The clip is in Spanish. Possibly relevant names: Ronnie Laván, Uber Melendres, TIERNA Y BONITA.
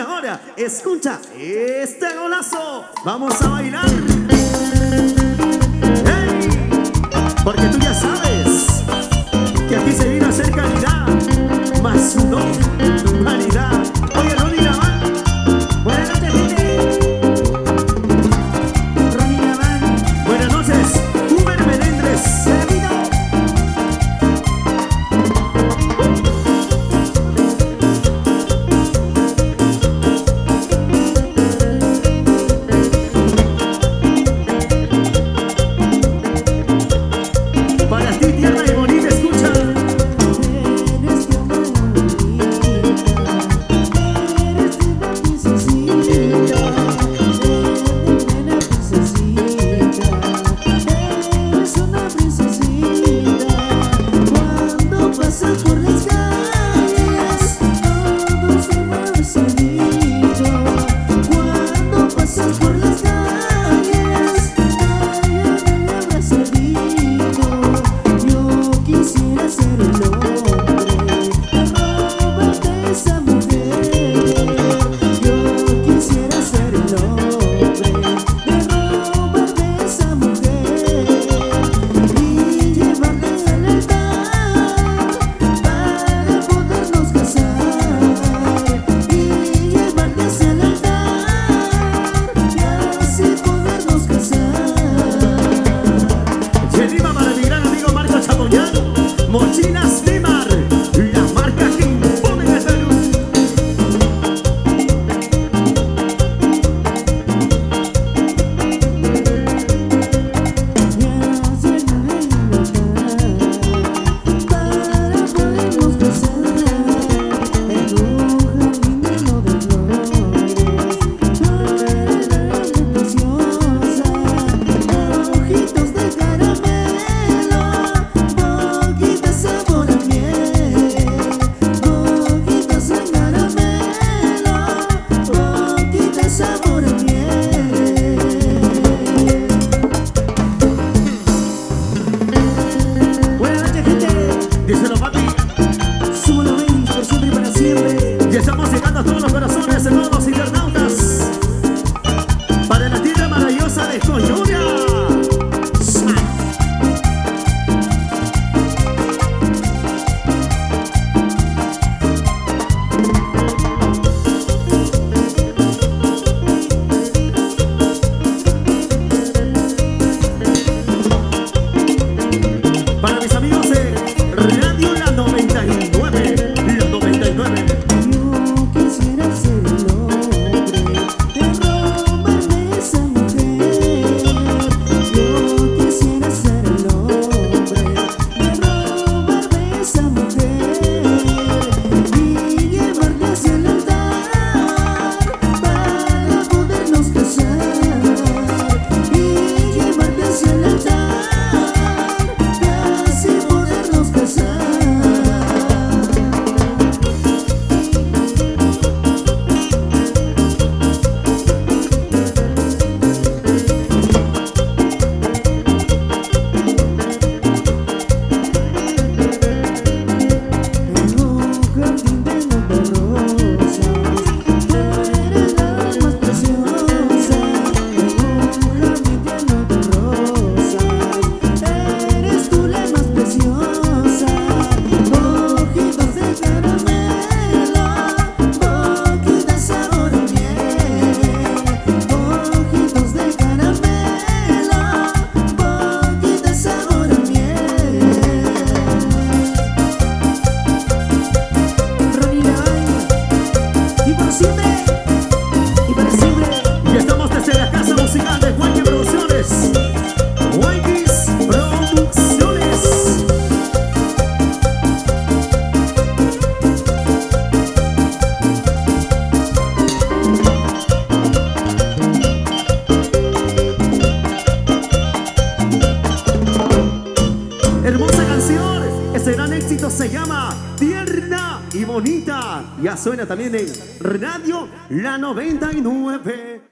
y ahora escucha este golazo. Vamos a bailar. ¡Hey! Porque tú ya sabes que aquí se vino a hacer calidad, más no humanidad. Oye, Ronnie Laván, buenas noches, gente. Ronnie Laván, buenas noches. Uber Melendres, servido. Tierna y bonita, ya suena también en Radio La 99.